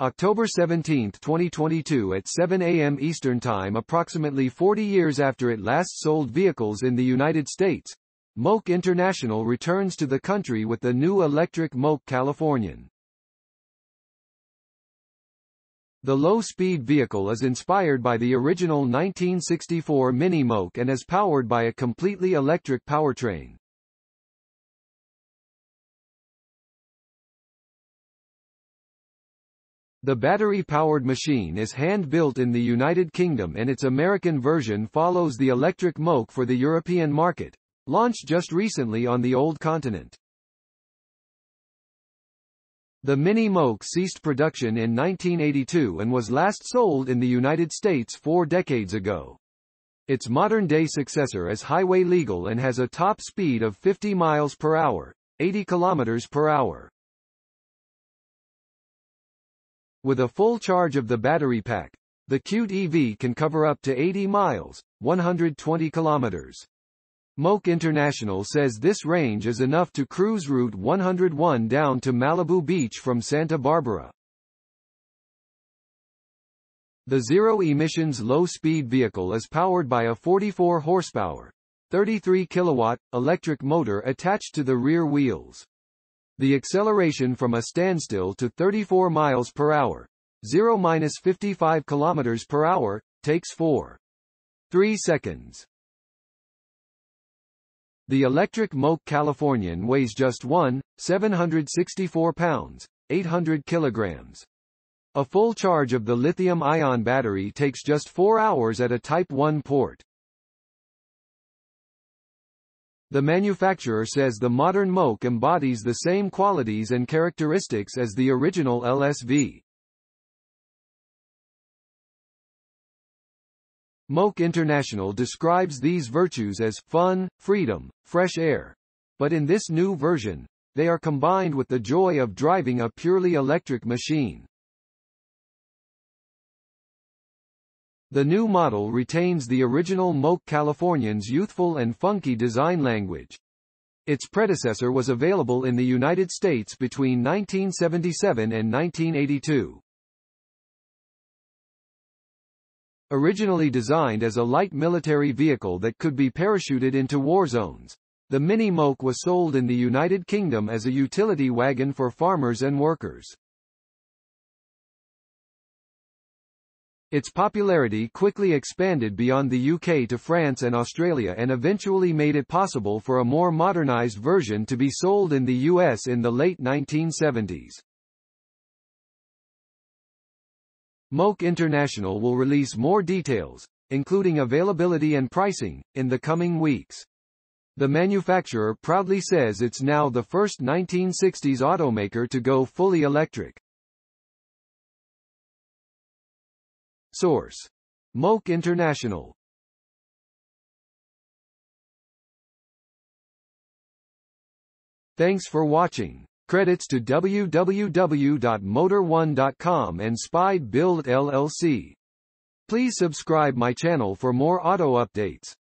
October 17, 2022 at 7 a.m. Eastern Time. Approximately 40 years after it last sold vehicles in the United States, Moke International returns to the country with the new electric Moke Californian. The low-speed vehicle is inspired by the original 1964 Mini Moke and is powered by a completely electric powertrain. The battery-powered machine is hand-built in the United Kingdom, and its American version follows the electric Moke for the European market, launched just recently on the old continent. The Mini Moke ceased production in 1982 and was last sold in the United States 4 decades ago. Its modern-day successor is highway legal and has a top speed of 50 miles per hour, 80 kilometers per hour. With a full charge of the battery pack, the Qute EV can cover up to 80 miles, 120 kilometers. Moke International says this range is enough to cruise Route 101 down to Malibu Beach from Santa Barbara. The zero-emissions low-speed vehicle is powered by a 44-horsepower, 33-kilowatt, electric motor attached to the rear wheels. The acceleration from a standstill to 34 miles per hour, 0-55 kilometers per hour, takes 4.3 seconds. The electric Moke Californian weighs just 1,764 pounds, 800 kilograms. A full charge of the lithium-ion battery takes just 4 hours at a Type 1 port. The manufacturer says the modern Moke embodies the same qualities and characteristics as the original LSV. Moke International describes these virtues as fun, freedom, fresh air. But in this new version, they are combined with the joy of driving a purely electric machine. The new model retains the original Moke Californian's youthful and funky design language. Its predecessor was available in the United States between 1977 and 1982. Originally designed as a light military vehicle that could be parachuted into war zones, the Mini Moke was sold in the United Kingdom as a utility wagon for farmers and workers. Its popularity quickly expanded beyond the UK to France and Australia, and eventually made it possible for a more modernized version to be sold in the US in the late 1970s. Moke International will release more details, including availability and pricing, in the coming weeks. The manufacturer proudly says it's now the first 1960s automaker to go fully electric. Source: Moke International. Thanks for watching. Credits to www.motor1.com and Spy Build LLC. Please subscribe my channel for more auto updates.